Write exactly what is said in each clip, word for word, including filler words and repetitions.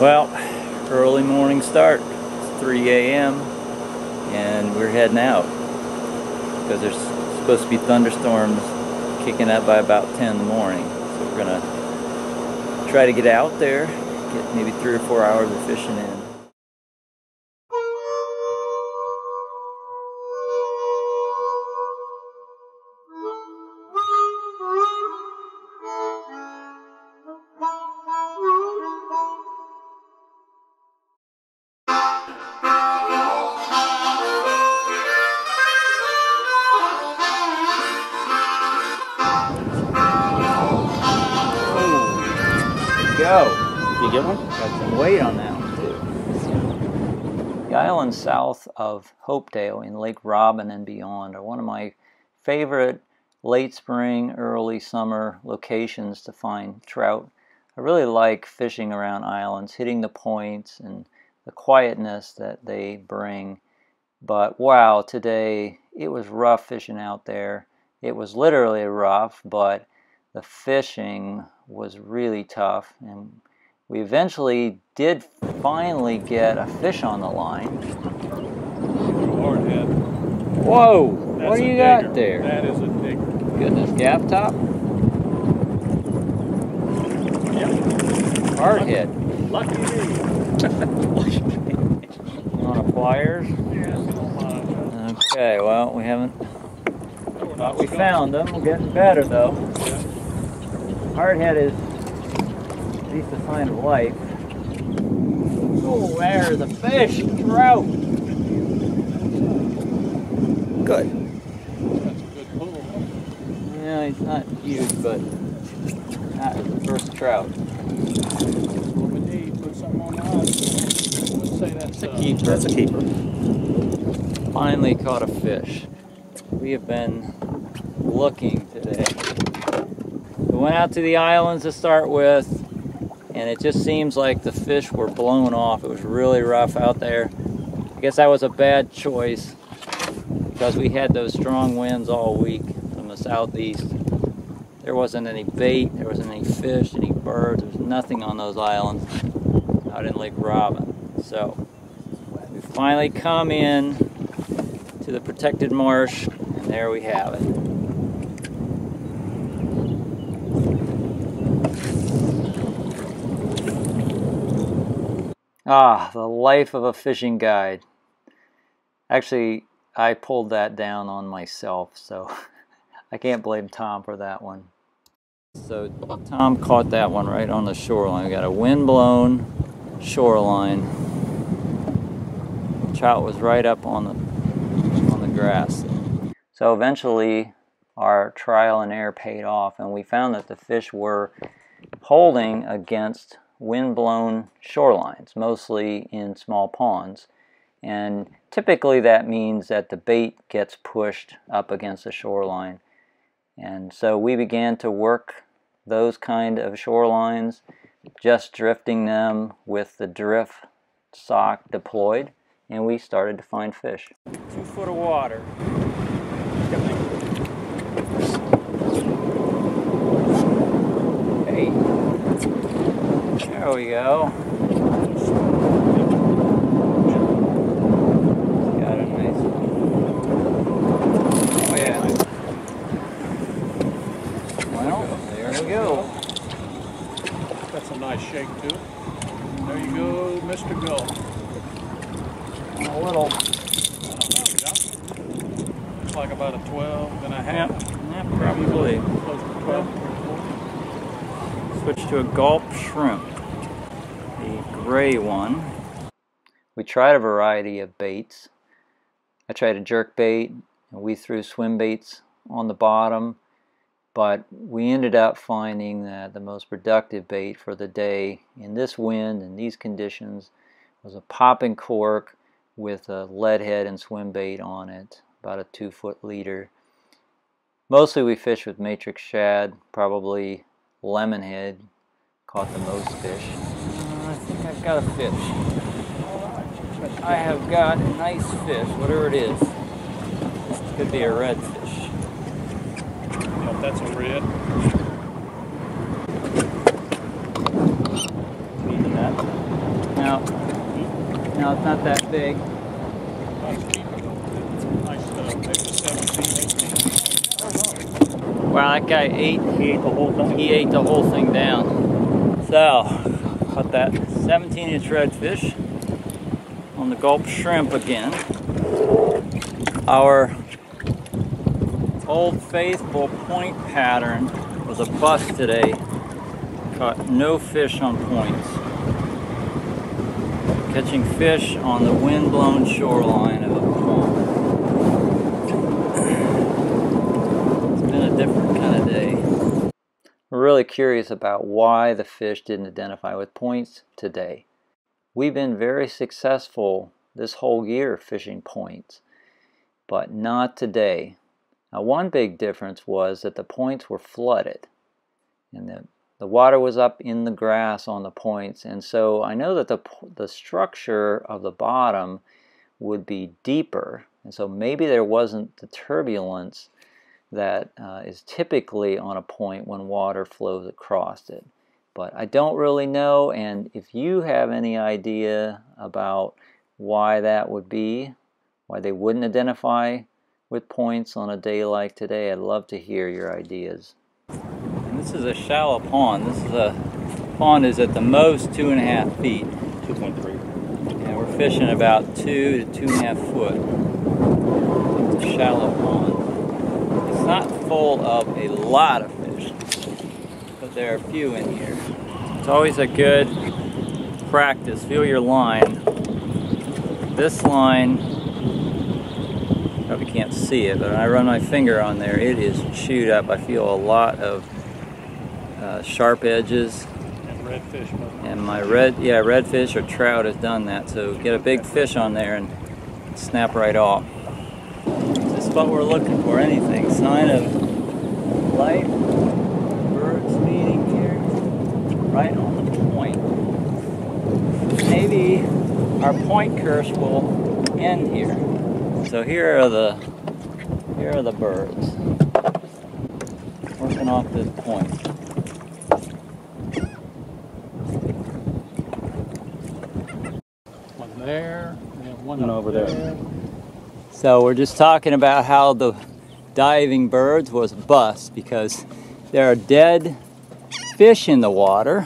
Well, early morning start. It's three A M and we're heading out because there's supposed to be thunderstorms kicking up by about ten in the morning. So we're gonna try to get out there, get maybe three or four hours of fishing in. You get one? Got some weight on that one too. The islands south of Hopedale in Lake Robin and beyond are one of my favorite late spring, early summer locations to find trout. I really like fishing around islands, hitting the points and the quietness that they bring. But wow, today it was rough fishing out there. It was literally rough, but the fishing was really tough, and we eventually did finally get a fish on the line. Lemonhead. Whoa! That's what do you digger. Got there? That is a digger. Goodness, gaff top? Yep. Hard lucky, head. Lucky me. You want a pliers? Yeah, a okay, well, we haven't. No, thought we found them. We're getting better though. Yeah. Hard head is at least a sign of life. Oh, there's a fish, trout. Good. That's a good pool. Yeah, he's not huge, but that is the first trout. Put something on the ice. Let's say that's a keeper. That's a keeper. Finally caught a fish. We have been looking today. We went out to the islands to start with, and it just seems like the fish were blown off. It was really rough out there. I guess that was a bad choice because we had those strong winds all week from the southeast. There wasn't any bait, there wasn't any fish, any birds, there was nothing on those islands out in Lake Robin. So we finally come in to the protected marsh, and there we have it. Ah, the life of a fishing guide. Actually, I pulled that down on myself, so I can't blame Tom for that one. So Tom caught that one right on the shoreline. We got a wind-blown shoreline. The trout was right up on the, on the grass. So eventually, our trial and error paid off, and we found that the fish were holding against wind-blown shorelines, mostly in small ponds, and typically that means that the bait gets pushed up against the shoreline. And so we began to work those kind of shorelines, just drifting them with the drift sock deployed, and we started to find fish. Two foot of water. There we go. Got a nice one. Oh yeah. Well, there we go. That's a nice shake too. There you go, Mister Gulp. A little. I don't know, it's like about a twelve and a half. Yeah, probably. Close to twelve. Switch to a gulp shrimp. Gray one. We tried a variety of baits. I tried a jerk bait, and we threw swim baits on the bottom, but we ended up finding that the most productive bait for the day in this wind and these conditions was a popping cork with a lead head and swim bait on it, about a two foot leader. Mostly we fished with matrix shad, probably lemonhead, caught the most fish. I've got a fish. Right. I have got a nice fish, whatever it is. This could be a redfish. Yep, that's a red. Feeding that. No, it's not that big. Wow, that guy ate. He ate the whole thing. He ate the whole thing down. So, got that seventeen inch redfish on the gulp shrimp again. Our old faithful point pattern was a bust today. Caught no fish on points. Catching fish on the wind-blown shoreline of a pond. It's been a different kind of day. We're really curious about why the fish didn't identify with points today. We've been very successful this whole year fishing points, but not today. Now, one big difference was that the points were flooded, and the The water was up in the grass on the points, and so I know that the, the structure of the bottom would be deeper, and so maybe there wasn't the turbulence that uh, is typically on a point when water flows across it. But I don't really know, and if you have any idea about why that would be, why they wouldn't identify with points on a day like today, I'd love to hear your ideas. This is a shallow pond. This is a pond is at the most two and a half feet. two point three. And we're fishing about two to two and a half foot. It's a shallow pond. It's not full of a lot of fish, but there are a few in here. It's always a good practice. Feel your line. This line, probably can't see it, but when I run my finger on there, it is chewed up. I feel a lot of Uh, sharp edges and redfish, and my red yeah redfish or trout has done that, so get a big fish on there and snap right off. Is this what we're looking for? Anything? Sign of life? Birds feeding here? Right on the point. Maybe our point curse will end here. So here are the here are the birds working off this point. There and one and over there. there. So we're just talking about how the diving birds was a bust because there are dead fish in the water.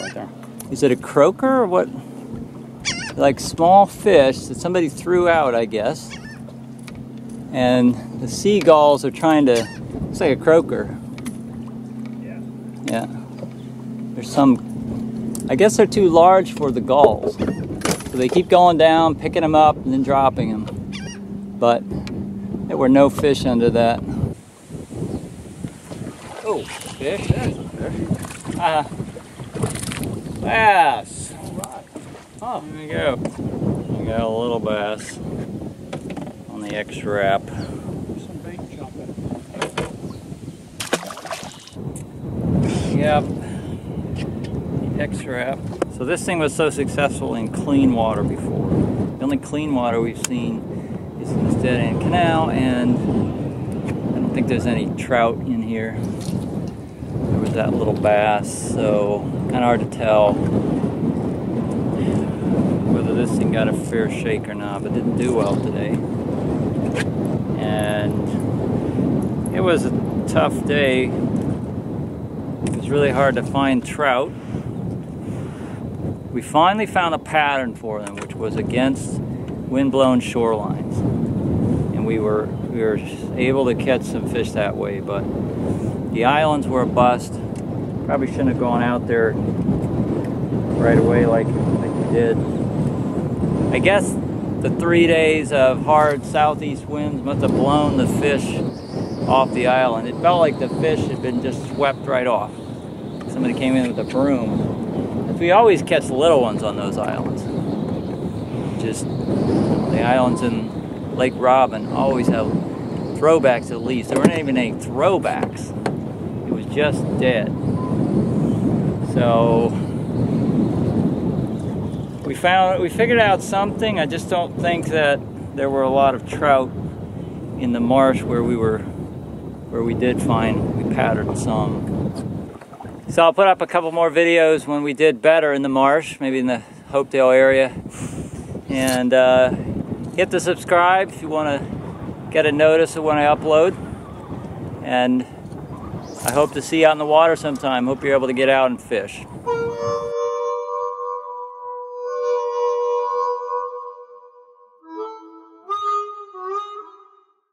Right there. Is it a croaker or what? Like small fish that somebody threw out, I guess. And the seagulls are trying to. It's like a croaker. Yeah. Yeah. There's some. I guess they're too large for the gulls. So they keep going down, picking them up, and then dropping them. But there were no fish under that. Oh, fish. There's a fish. Ah. Uh, bass. All right. Oh, there we go. We got a little bass on the X-wrap. Some bait jumping. Yep. The X-wrap. So this thing was so successful in clean water before. The only clean water we've seen is in this dead-end canal, and I don't think there's any trout in here. There was that little bass, so kind of hard to tell whether this thing got a fair shake or not, but it didn't do well today. And it was a tough day. It was really hard to find trout. We finally found a pattern for them, which was against windblown shorelines, and we were we were able to catch some fish that way. But the islands were a bust. Probably shouldn't have gone out there right away like like we did. I guess the three days of hard southeast winds must have blown the fish off the island. It felt like the fish had been just swept right off. Somebody came in with a broom. We always catch little ones on those islands. Just the islands in Lake Robin always have throwbacks at least. There weren't even any throwbacks. It was just dead. So we found we figured out something. I just don't think that there were a lot of trout in the marsh where we were where we did find we patterned some. So I'll put up a couple more videos when we did better in the marsh, maybe in the Hopedale area, and uh, hit the subscribe if you want to get a notice of when I upload, and I hope to see you out in the water sometime. Hope you're able to get out and fish.